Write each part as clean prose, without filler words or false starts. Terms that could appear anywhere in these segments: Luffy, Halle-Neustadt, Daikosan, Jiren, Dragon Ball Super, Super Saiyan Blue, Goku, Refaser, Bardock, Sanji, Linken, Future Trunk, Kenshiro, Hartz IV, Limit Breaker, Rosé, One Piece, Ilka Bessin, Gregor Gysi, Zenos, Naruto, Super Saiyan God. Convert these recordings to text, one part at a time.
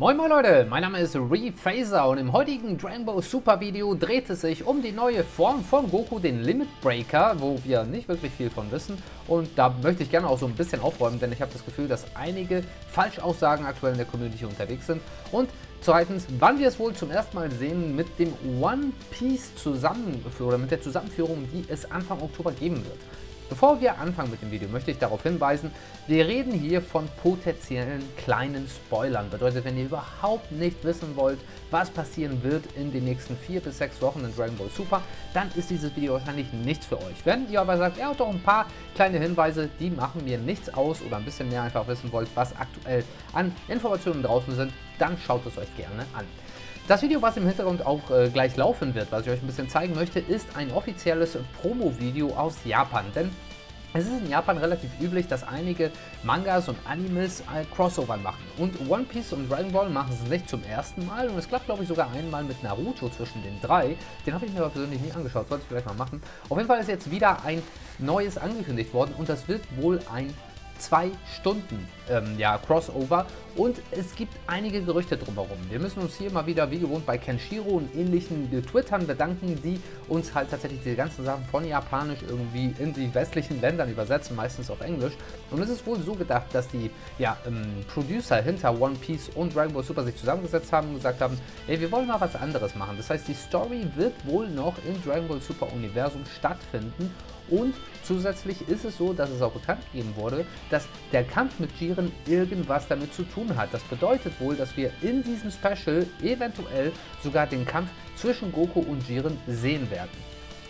Moin moin Leute, mein Name ist Refaser und im heutigen Dragon Ball Super Video dreht es sich um die neue Form von Goku, den Limit Breaker, wo wir nicht wirklich viel von wissen. Und da möchte ich gerne auch so ein bisschen aufräumen, denn ich habe das Gefühl, dass einige Falschaussagen aktuell in der Community unterwegs sind. Und zweitens, wann wir es wohl zum ersten Mal sehen mit dem One Piece zusammenführen oder mit der Zusammenführung, die es Anfang Oktober geben wird. Bevor wir anfangen mit dem Video, möchte ich darauf hinweisen, wir reden hier von potenziellen kleinen Spoilern. Bedeutet, wenn ihr überhaupt nicht wissen wollt, was passieren wird in den nächsten 4 bis 6 Wochen in Dragon Ball Super, dann ist dieses Video wahrscheinlich nichts für euch. Wenn ihr aber sagt, ihr habt doch ein paar kleine Hinweise, die machen mir nichts aus oder ein bisschen mehr einfach wissen wollt, was aktuell an Informationen draußen sind, dann schaut es euch gerne an. Das Video, was im Hintergrund auch gleich laufen wird, was ich euch ein bisschen zeigen möchte, ist ein offizielles Promo-Video aus Japan, denn es ist in Japan relativ üblich, dass einige Mangas und Animes Crossover machen und One Piece und Dragon Ball machen es nicht zum ersten Mal und es klappt, glaube ich, sogar einmal mit Naruto zwischen den drei, den habe ich mir aber persönlich nie angeschaut, sollte ich vielleicht mal machen. Auf jeden Fall ist jetzt wieder ein neues angekündigt worden und das wird wohl ein 2 Stunden Crossover und es gibt einige Gerüchte drumherum. Wir müssen uns hier mal wieder wie gewohnt bei Kenshiro und ähnlichen Twittern bedanken, die uns halt tatsächlich diese ganzen Sachen von Japanisch irgendwie in die westlichen Ländern übersetzen, meistens auf Englisch. Und es ist wohl so gedacht, dass die Producer hinter One Piece und Dragon Ball Super sich zusammengesetzt haben und gesagt haben, ey, wir wollen mal was anderes machen. Das heißt, die Story wird wohl noch im Dragon Ball Super Universum stattfinden. Und zusätzlich ist es so, dass es auch bekannt gegeben wurde, dass der Kampf mit Jiren irgendwas damit zu tun hat. Das bedeutet wohl, dass wir in diesem Special eventuell sogar den Kampf zwischen Goku und Jiren sehen werden.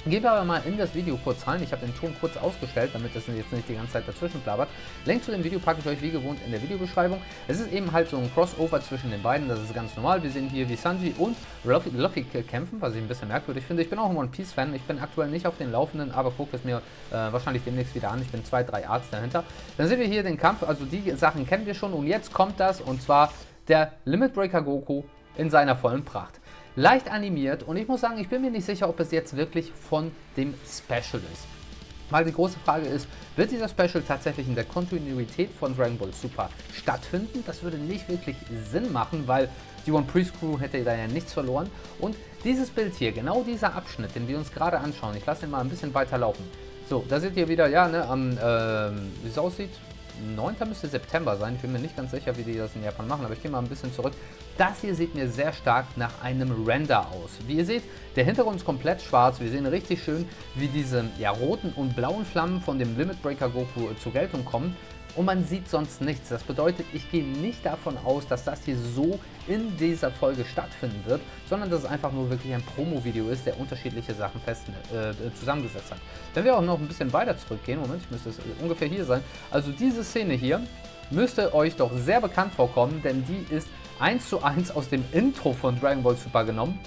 Gehen wir aber mal in das Video kurz rein. Ich habe den Ton kurz ausgestellt, damit das jetzt nicht die ganze Zeit dazwischen plappert. Link zu dem Video packe ich euch wie gewohnt in der Videobeschreibung. Es ist eben halt so ein Crossover zwischen den beiden, das ist ganz normal. Wir sehen hier, wie Sanji und Luffy kämpfen, was ich ein bisschen merkwürdig finde. Ich bin auch ein One Piece Fan, ich bin aktuell nicht auf den Laufenden, aber gucke es mir wahrscheinlich demnächst wieder an. Ich bin 2, 3 Arts dahinter. Dann sehen wir hier den Kampf, also die Sachen kennen wir schon und jetzt kommt das und zwar der Limit Breaker Goku in seiner vollen Pracht. Leicht animiert und ich muss sagen, ich bin mir nicht sicher, ob es jetzt wirklich von dem Special ist. Weil die große Frage ist, wird dieser Special tatsächlich in der Kontinuität von Dragon Ball Super stattfinden? Das würde nicht wirklich Sinn machen, weil die One Piece Crew hätte da ja nichts verloren. Und dieses Bild hier, genau dieser Abschnitt, den wir uns gerade anschauen, ich lasse ihn mal ein bisschen weiter laufen. So, da seht ihr wieder, ja, ne, wie es aussieht. 9. müsste September sein, ich bin mir nicht ganz sicher, wie die das in Japan machen, aber ich gehe mal ein bisschen zurück. Das hier sieht mir sehr stark nach einem Render aus. Wie ihr seht, der Hintergrund ist komplett schwarz, wir sehen richtig schön, wie diese roten und blauen Flammen von dem Limit Breaker Goku zur Geltung kommen. Und man sieht sonst nichts. Das bedeutet, ich gehe nicht davon aus, dass das hier so in dieser Folge stattfinden wird, sondern dass es einfach nur wirklich ein Promo-Video ist, der unterschiedliche Sachen zusammengesetzt hat. Wenn wir auch noch ein bisschen weiter zurückgehen, Moment, ich müsste es ungefähr hier sein, also diese Szene hier müsste euch doch sehr bekannt vorkommen, denn die ist 1:1 aus dem Intro von Dragon Ball Super genommen.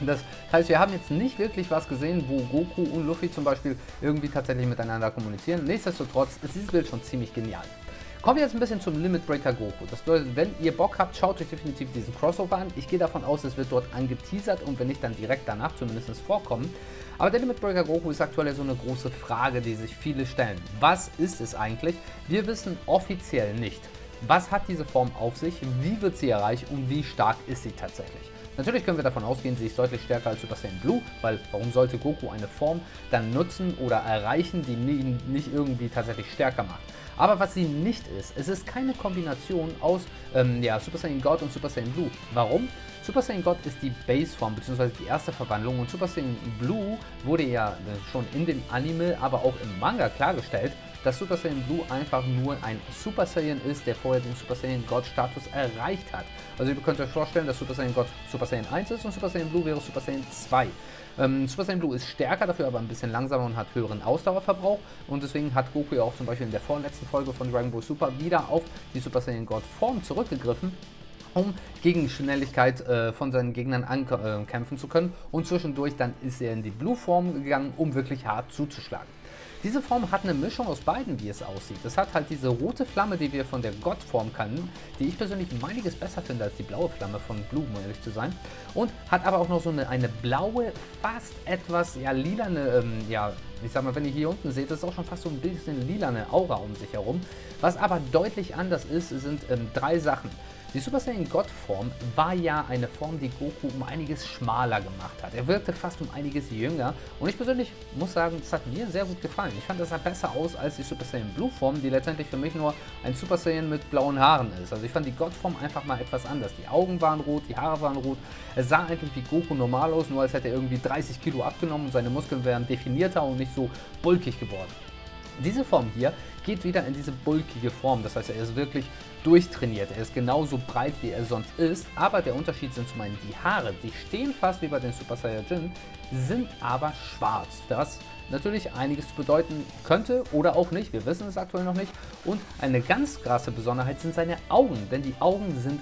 Das heißt, wir haben jetzt nicht wirklich was gesehen, wo Goku und Luffy zum Beispiel irgendwie tatsächlich miteinander kommunizieren. Nichtsdestotrotz ist dieses Bild schon ziemlich genial. Kommen wir jetzt ein bisschen zum Limit Breaker Goku. Das bedeutet, wenn ihr Bock habt, schaut euch definitiv diesen Crossover an. Ich gehe davon aus, es wird dort angeteasert und wenn nicht, dann direkt danach zumindest vorkommen. Aber der Limit Breaker Goku ist aktuell so eine große Frage, die sich viele stellen. Was ist es eigentlich? Wir wissen offiziell nicht. Was hat diese Form auf sich? Wie wird sie erreicht und wie stark ist sie tatsächlich? Natürlich können wir davon ausgehen, sie ist deutlich stärker als Super Saiyan Blue, weil warum sollte Goku eine Form dann nutzen oder erreichen, die ihn nicht irgendwie tatsächlich stärker macht. Aber was sie nicht ist, es ist keine Kombination aus Super Saiyan God und Super Saiyan Blue. Warum? Super Saiyan God ist die Baseform bzw. die erste Verwandlung und Super Saiyan Blue wurde ja schon in dem Anime, aber auch im Manga klargestellt, dass Super Saiyan Blue einfach nur ein Super Saiyan ist, der vorher den Super Saiyan God Status erreicht hat. Also ihr könnt euch vorstellen, dass Super Saiyan God Super Saiyan 1 ist und Super Saiyan Blue wäre Super Saiyan 2. Super Saiyan Blue ist stärker, dafür aber ein bisschen langsamer und hat höheren Ausdauerverbrauch und deswegen hat Goku ja auch zum Beispiel in der vorletzten Folge von Dragon Ball Super wieder auf die Super Saiyan God Form zurückgegriffen, um gegen Schnelligkeit von seinen Gegnern ankämpfen zu können und zwischendurch dann ist er in die Blue Form gegangen, um wirklich hart zuzuschlagen. Diese Form hat eine Mischung aus beiden, wie es aussieht. Es hat halt diese rote Flamme, die wir von der Gottform kannten, die ich persönlich einiges besser finde als die blaue Flamme von Blue, um ehrlich zu sein. Und hat aber auch noch so eine blaue, fast etwas lilane, ich sag mal, wenn ihr hier unten seht, das ist auch schon fast so ein bisschen lilane Aura um sich herum. Was aber deutlich anders ist, sind drei Sachen. Die Super Saiyan God Form war ja eine Form, die Goku um einiges schmaler gemacht hat. Er wirkte fast um einiges jünger und ich persönlich muss sagen, das hat mir sehr gut gefallen. Ich fand, das sah besser aus als die Super Saiyan Blue Form, die letztendlich für mich nur ein Super Saiyan mit blauen Haaren ist. Also ich fand die God Form einfach mal etwas anders. Die Augen waren rot, die Haare waren rot. Es sah eigentlich wie Goku normal aus, nur als hätte er irgendwie 30 Kilo abgenommen und seine Muskeln wären definierter und nicht so bulkig geworden. Diese Form hier geht wieder in diese bulkige Form, das heißt, er ist wirklich durchtrainiert, er ist genauso breit, wie er sonst ist, aber der Unterschied sind zum einen die Haare, die stehen fast wie bei den Super Saiyajin, sind aber schwarz, das natürlich einiges zu bedeuten könnte oder auch nicht, wir wissen es aktuell noch nicht, und eine ganz krasse Besonderheit sind seine Augen, denn die Augen sind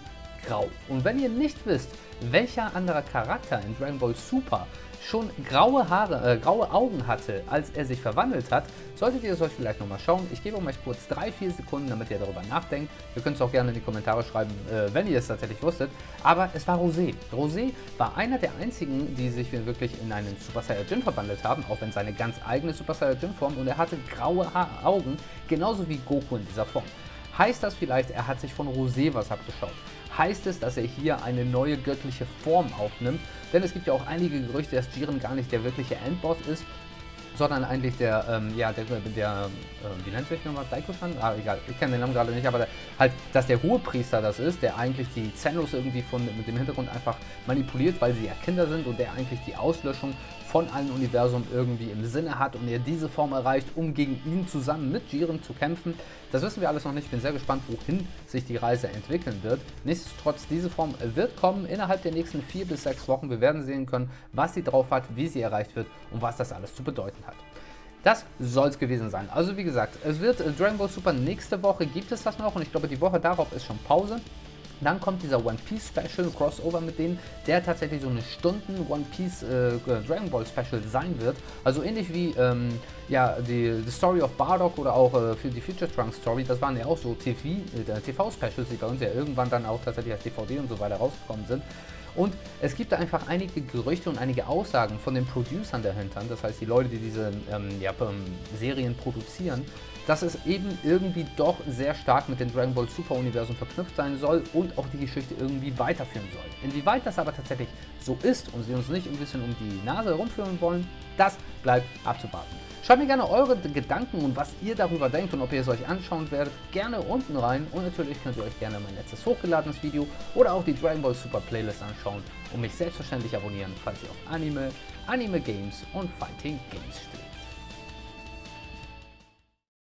grau. Und wenn ihr nicht wisst, welcher anderer Charakter in Dragon Ball Super schon graue Augen hatte, als er sich verwandelt hat, solltet ihr es euch vielleicht nochmal schauen. Ich gebe euch kurz 3-4 Sekunden, damit ihr darüber nachdenkt. Ihr könnt es auch gerne in die Kommentare schreiben, wenn ihr es tatsächlich wusstet. Aber es war Rosé. Rosé war einer der einzigen, die sich wirklich in einen Super Saiyajin verwandelt haben, auch wenn seine ganz eigene Super Saiyajin-Form, und er hatte graue Augen, genauso wie Goku in dieser Form. Heißt das vielleicht, er hat sich von Rosé was abgeschaut? Heißt es, dass er hier eine neue göttliche Form aufnimmt? Denn es gibt ja auch einige Gerüchte, dass Jiren gar nicht der wirkliche Endboss ist, sondern eigentlich der, wie nennt sich nochmal, Daikosan? Ah, egal, ich kenne den Namen gerade nicht, aber halt, dass der Hohepriester das ist, der eigentlich die Zenos irgendwie mit dem Hintergrund einfach manipuliert, weil sie ja Kinder sind und der eigentlich die Auslöschung von allen Universum irgendwie im Sinne hat und er diese Form erreicht, um gegen ihn zusammen mit Jiren zu kämpfen. Das wissen wir alles noch nicht, ich bin sehr gespannt, wohin sich die Reise entwickeln wird. Nichtsdestotrotz, diese Form wird kommen innerhalb der nächsten 4 bis 6 Wochen. Wir werden sehen können, was sie drauf hat, wie sie erreicht wird und was das alles zu bedeuten hat. Das soll es gewesen sein. Also wie gesagt, es wird Dragon Ball Super nächste Woche, gibt es das noch, und ich glaube, die Woche darauf ist schon Pause. Dann kommt dieser One Piece Special Crossover mit denen, der tatsächlich so eine Stunden One Piece Dragon Ball Special sein wird. Also ähnlich wie die Story of Bardock oder auch für die Future Trunk Story. Das waren ja auch so TV-Specials, die bei uns ja irgendwann dann auch tatsächlich als DVD und so weiter rausgekommen sind. Und es gibt da einfach einige Gerüchte und einige Aussagen von den Producern dahinter, das heißt die Leute, die diese Serien produzieren, dass es eben irgendwie doch sehr stark mit dem Dragon Ball Super Universum verknüpft sein soll und auch die Geschichte irgendwie weiterführen soll. Inwieweit das aber tatsächlich so ist und sie uns nicht ein bisschen um die Nase herumführen wollen, das bleibt abzuwarten. Schreibt mir gerne eure Gedanken und was ihr darüber denkt und ob ihr es euch anschauen werdet, gerne unten rein. Und natürlich könnt ihr euch gerne mein letztes hochgeladenes Video oder auch die Dragon Ball Super Playlist anschauen und mich selbstverständlich abonnieren, falls ihr auf Anime, Anime Games und Fighting Games steht.